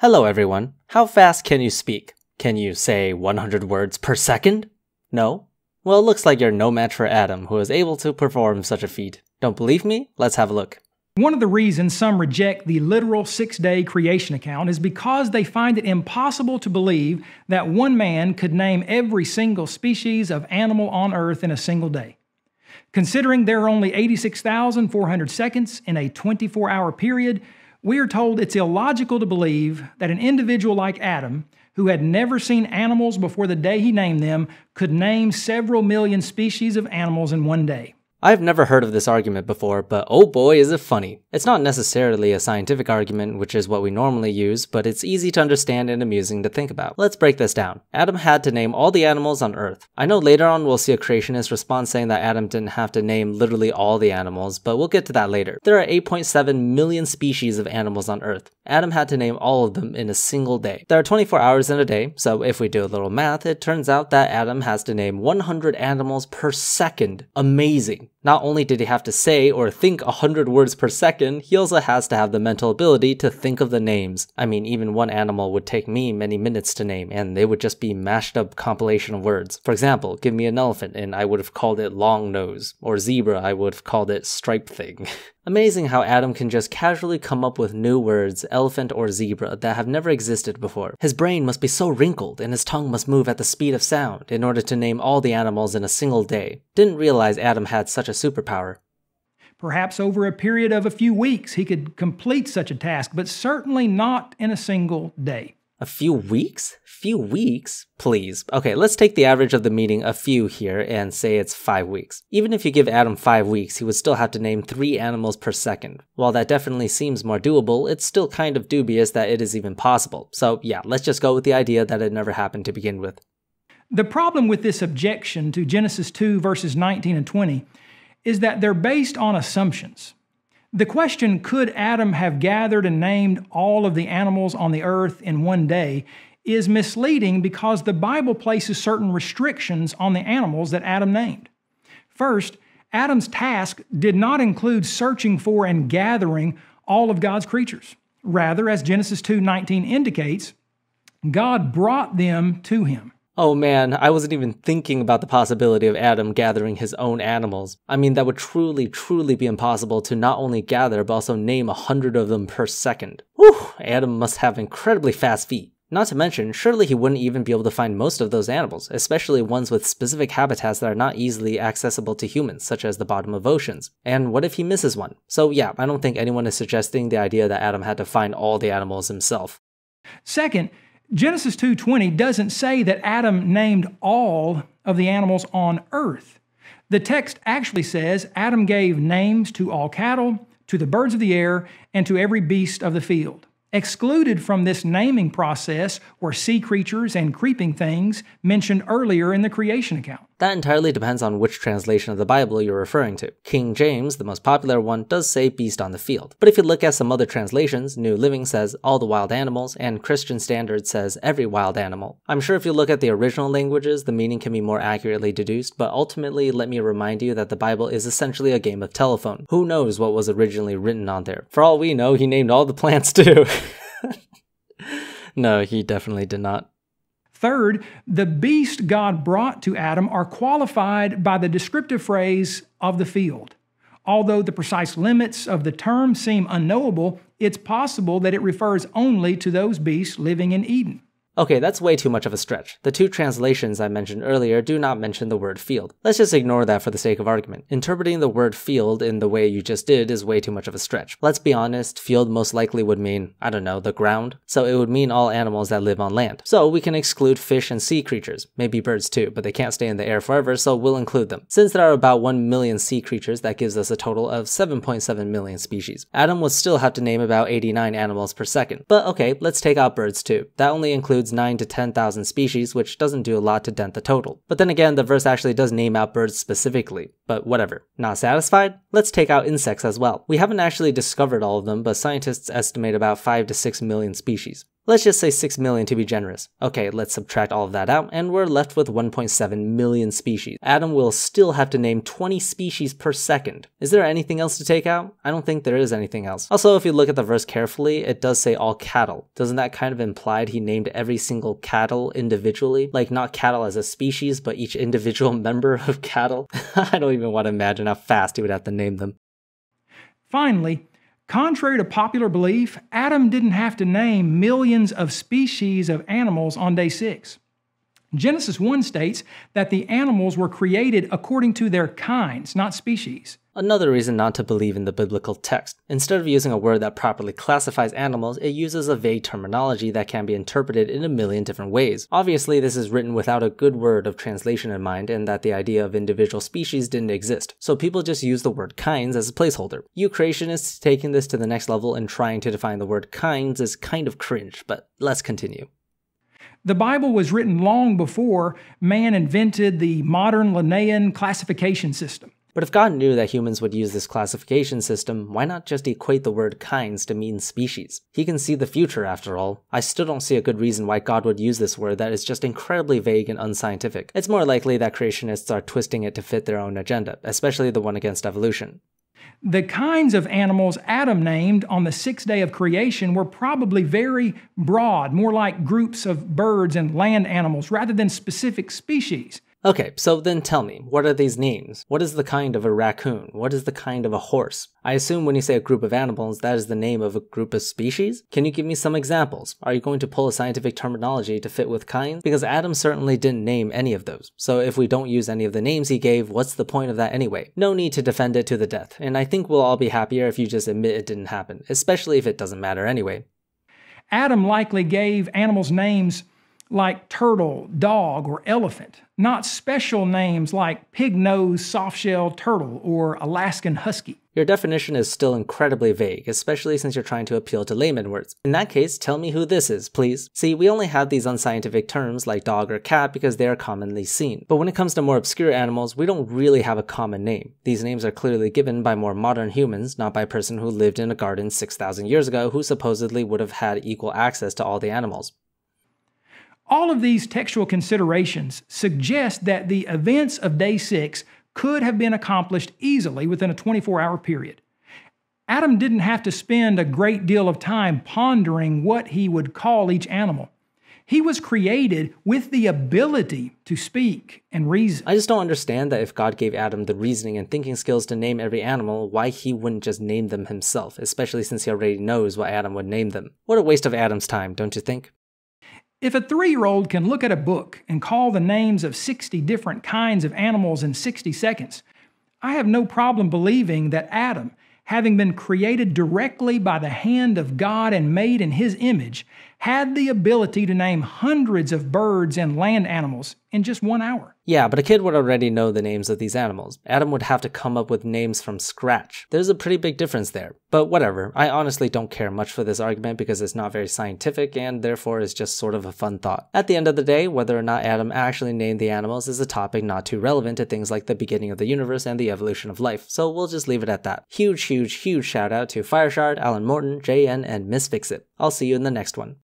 Hello everyone. How fast can you speak? Can you say 100 words per second? No? Well, it looks like you're no match for Adam, who is able to perform such a feat. Don't believe me? Let's have a look. One of the reasons some reject the literal six-day creation account is because they find it impossible to believe that one man could name every single species of animal on Earth in a single day. Considering there are only 86,400 seconds in a 24-hour period, we are told it's illogical to believe that an individual like Adam, who had never seen animals before the day he named them, could name several million species of animals in one day. I've never heard of this argument before, but oh boy is it funny. It's not necessarily a scientific argument, which is what we normally use, but it's easy to understand and amusing to think about. Let's break this down. Adam had to name all the animals on Earth. I know later on we'll see a creationist response saying that Adam didn't have to name literally all the animals, but we'll get to that later. There are 8.7 million species of animals on Earth. Adam had to name all of them in a single day. There are 24 hours in a day, so if we do a little math, it turns out that Adam has to name 100 animals per second. Amazing. Not only did he have to say or think 100 words per second, he also has to have the mental ability to think of the names. I mean, even one animal would take me many minutes to name, and they would just be mashed up compilation of words. For example, give me an elephant, and I would have called it long nose, or zebra, I would have called it striped thing. Amazing how Adam can just casually come up with new words, elephant or zebra, that have never existed before. His brain must be so wrinkled, and his tongue must move at the speed of sound in order to name all the animals in a single day. Didn't realize Adam had such a superpower. Perhaps over a period of a few weeks he could complete such a task, but certainly not in a single day. A few weeks? Few weeks? Please. Okay, let's take the average of the meaning a few here and say it's 5 weeks. Even if you give Adam 5 weeks, he would still have to name 3 animals per second. While that definitely seems more doable, it's still kind of dubious that it is even possible. So yeah, let's just go with the idea that it never happened to begin with. The problem with this objection to Genesis 2 verses 19 and 20 is that they're based on assumptions. The question, could Adam have gathered and named all of the animals on the earth in one day, is misleading because the Bible places certain restrictions on the animals that Adam named. First, Adam's task did not include searching for and gathering all of God's creatures. Rather, as Genesis 2:19 indicates, God brought them to him. Oh man, I wasn't even thinking about the possibility of Adam gathering his own animals. I mean, that would truly, truly be impossible to not only gather, but also name 100 of them per second. Whew, Adam must have incredibly fast feet. Not to mention, surely he wouldn't even be able to find most of those animals, especially ones with specific habitats that are not easily accessible to humans, such as the bottom of oceans. And what if he misses one? So yeah, I don't think anyone is suggesting the idea that Adam had to find all the animals himself. Second, Genesis 2:20 doesn't say that Adam named all of the animals on earth. The text actually says Adam gave names to all cattle, to the birds of the air, and to every beast of the field. Excluded from this naming process were sea creatures and creeping things mentioned earlier in the creation account. That entirely depends on which translation of the Bible you're referring to. King James, the most popular one, does say beast on the field. But if you look at some other translations, New Living says all the wild animals, and Christian Standard says every wild animal. I'm sure if you look at the original languages, the meaning can be more accurately deduced, but ultimately let me remind you that the Bible is essentially a game of telephone. Who knows what was originally written on there? For all we know, he named all the plants too. No, he definitely did not. Third, the beasts God brought to Adam are qualified by the descriptive phrase of the field. Although the precise limits of the term seem unknowable, it's possible that it refers only to those beasts living in Eden. Okay, that's way too much of a stretch. The two translations I mentioned earlier do not mention the word field. Let's just ignore that for the sake of argument. Interpreting the word field in the way you just did is way too much of a stretch. Let's be honest, field most likely would mean, I don't know, the ground. So it would mean all animals that live on land. So we can exclude fish and sea creatures, maybe birds too, but they can't stay in the air forever, so we'll include them. Since there are about 1 million sea creatures, that gives us a total of 7.7 million species. Adam would still have to name about 89 animals per second. But okay, let's take out birds too. That only includes 9 to 10,000 species, which doesn't do a lot to dent the total. But then again, the verse actually does name out birds specifically, but whatever. Not satisfied? Let's take out insects as well. We haven't actually discovered all of them, but scientists estimate about 5 to 6 million species. Let's just say 6 million to be generous. Okay, let's subtract all of that out, and we're left with 1.7 million species. Adam will still have to name 20 species per second. Is there anything else to take out? I don't think there is anything else. Also, if you look at the verse carefully, it does say all cattle. Doesn't that kind of imply he named every single cattle individually? Like, not cattle as a species, but each individual member of cattle? I don't even want to imagine how fast he would have to name them. Finally, contrary to popular belief, Adam didn't have to name millions of species of animals on day 6. Genesis 1 states that the animals were created according to their kinds, not species. Another reason not to believe in the biblical text. Instead of using a word that properly classifies animals, it uses a vague terminology that can be interpreted in a million different ways. Obviously, this is written without a good word of translation in mind, and that the idea of individual species didn't exist, so people just use the word kinds as a placeholder. You creationists taking this to the next level and trying to define the word kinds is kind of cringe, but let's continue. The Bible was written long before man invented the modern Linnaean classification system. But if God knew that humans would use this classification system, why not just equate the word kinds to mean species? He can see the future, after all. I still don't see a good reason why God would use this word that is just incredibly vague and unscientific. It's more likely that creationists are twisting it to fit their own agenda, especially the one against evolution. The kinds of animals Adam named on the 6th day of creation were probably very broad, more like groups of birds and land animals rather than specific species. Okay, so then tell me, what are these names? What is the kind of a raccoon? What is the kind of a horse? I assume when you say a group of animals, that is the name of a group of species? Can you give me some examples? Are you going to pull a scientific terminology to fit with kinds? Because Adam certainly didn't name any of those. So if we don't use any of the names he gave, what's the point of that anyway? No need to defend it to the death, and I think we'll all be happier if you just admit it didn't happen, especially if it doesn't matter anyway. Adam likely gave animals names like turtle, dog, or elephant, not special names like pig-nosed soft-shell turtle or Alaskan husky. Your definition is still incredibly vague, especially since you're trying to appeal to layman words. In that case, tell me who this is, please. See, we only have these unscientific terms like dog or cat because they are commonly seen. But when it comes to more obscure animals, we don't really have a common name. These names are clearly given by more modern humans, not by a person who lived in a garden 6,000 years ago who supposedly would have had equal access to all the animals. All of these textual considerations suggest that the events of day 6 could have been accomplished easily within a 24-hour period. Adam didn't have to spend a great deal of time pondering what he would call each animal. He was created with the ability to speak and reason. I just don't understand that if God gave Adam the reasoning and thinking skills to name every animal, why he wouldn't just name them himself, especially since he already knows what Adam would name them. What a waste of Adam's time, don't you think? If a 3-year-old can look at a book and call the names of 60 different kinds of animals in 60 seconds, I have no problem believing that Adam, having been created directly by the hand of God and made in His image, had the ability to name hundreds of birds and land animals in just 1 hour. Yeah, but a kid would already know the names of these animals. Adam would have to come up with names from scratch. There's a pretty big difference there. But whatever, I honestly don't care much for this argument because it's not very scientific and therefore is just sort of a fun thought. At the end of the day, whether or not Adam actually named the animals is a topic not too relevant to things like the beginning of the universe and the evolution of life, so we'll just leave it at that. Huge shout out to Fireshard, Alan Morton, JN, and Ms. Fixit. I'll see you in the next one.